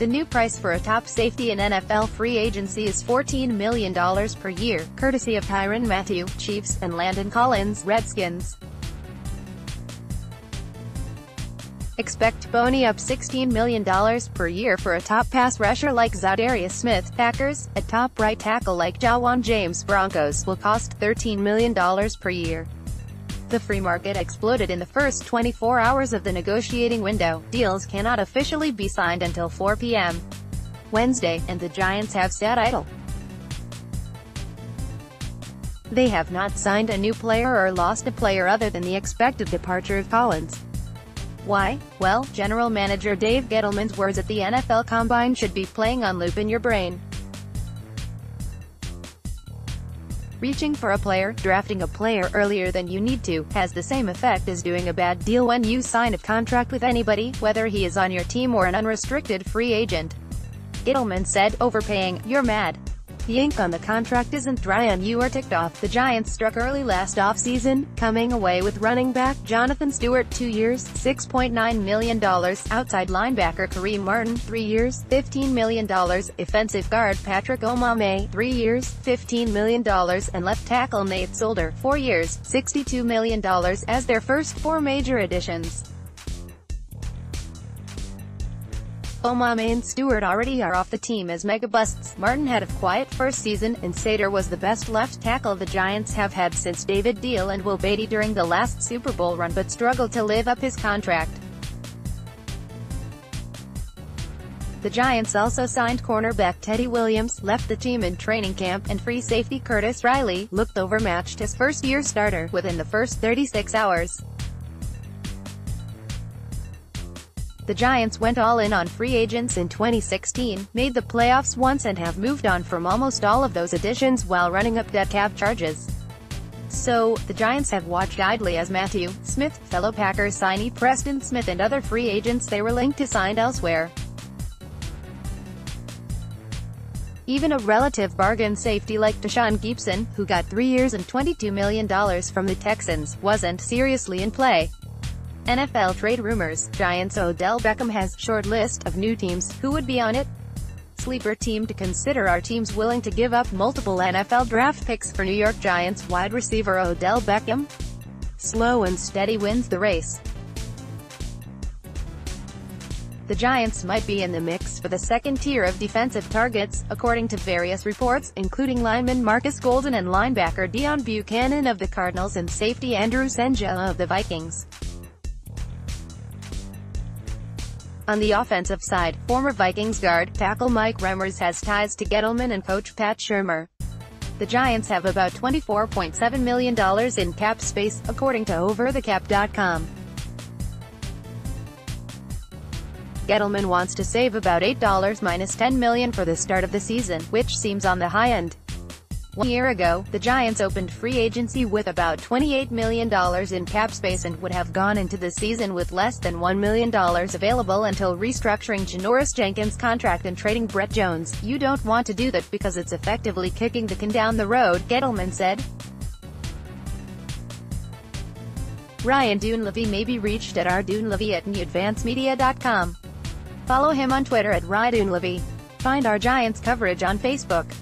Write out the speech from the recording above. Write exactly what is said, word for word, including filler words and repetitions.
The new price for a top safety in N F L free agency is fourteen million dollars per year, courtesy of Tyrann Mathieu, Chiefs, and Landon Collins, Redskins. Expect Boney up sixteen million dollars per year for a top pass rusher like Za'Darius Smith, Packers, a top right tackle like Ja'Wuan James, Broncos, will cost thirteen million dollars per year. The free market exploded in the first twenty-four hours of the negotiating window. Deals cannot officially be signed until four p m Wednesday, and the Giants have sat idle. They have not signed a new player or lost a player other than the expected departure of Collins. Why? Well, General Manager Dave Gettleman's words at the N F L Combine should be playing on loop in your brain. Reaching for a player, drafting a player earlier than you need to, has the same effect as doing a bad deal when you sign a contract with anybody, whether he is on your team or an unrestricted free agent. Gettleman said, overpaying, you're mad. The ink on the contract isn't dry and you are ticked off. The Giants struck early last offseason, coming away with running back Jonathan Stewart two years, six point nine million dollars, outside linebacker Kareem Martin three years, fifteen million dollars, offensive guard Patrick Omame three years, fifteen million dollars, and left tackle Nate Solder four years, sixty-two million dollars as their first four major additions. Omame and Stewart already are off the team as megabusts. Martin had a quiet first season, and Sater was the best left tackle the Giants have had since David Deal and Will Beatty during the last Super Bowl run, but struggled to live up his contract. The Giants also signed cornerback Teddy Williams, left the team in training camp, and free safety Curtis Riley looked overmatched as first-year starter within the first thirty-six hours. The Giants went all in on free agents in twenty sixteen, made the playoffs once and have moved on from almost all of those additions while running up dead cap charges. So, the Giants have watched idly as Matthew Smith, fellow Packers signee Preston Smith and other free agents they were linked to signed elsewhere. Even a relative bargain safety like Tashaun Gibson, who got three years and twenty-two million dollars from the Texans, wasn't seriously in play. N F L trade rumors, Giants Odell Beckham has short list of new teams, who would be on it? Sleeper team to consider are teams willing to give up multiple N F L draft picks for New York Giants wide receiver Odell Beckham? Slow and steady wins the race. The Giants might be in the mix for the second tier of defensive targets, according to various reports, including lineman Marcus Golden and linebacker Deion Buchanan of the Cardinals and safety Andrew Senja of the Vikings. On the offensive side, former Vikings guard, tackle Mike Remmers has ties to Gettleman and coach Pat Shermer. The Giants have about twenty-four point seven million dollars in cap space, according to Over the Cap dot com. Gettleman wants to save about eight dollars minus ten million dollars for the start of the season, which seems on the high end. One year ago, the Giants opened free agency with about twenty-eight million dollars in cap space and would have gone into the season with less than one million dollars available until restructuring Janoris Jenkins' contract and trading Brett Jones. You don't want to do that because it's effectively kicking the can down the road, Gettleman said. Ryan Dunlevy may be reached at r dunlevy at new advance media dot com. Follow him on Twitter at r dunlevy. Find our Giants coverage on Facebook.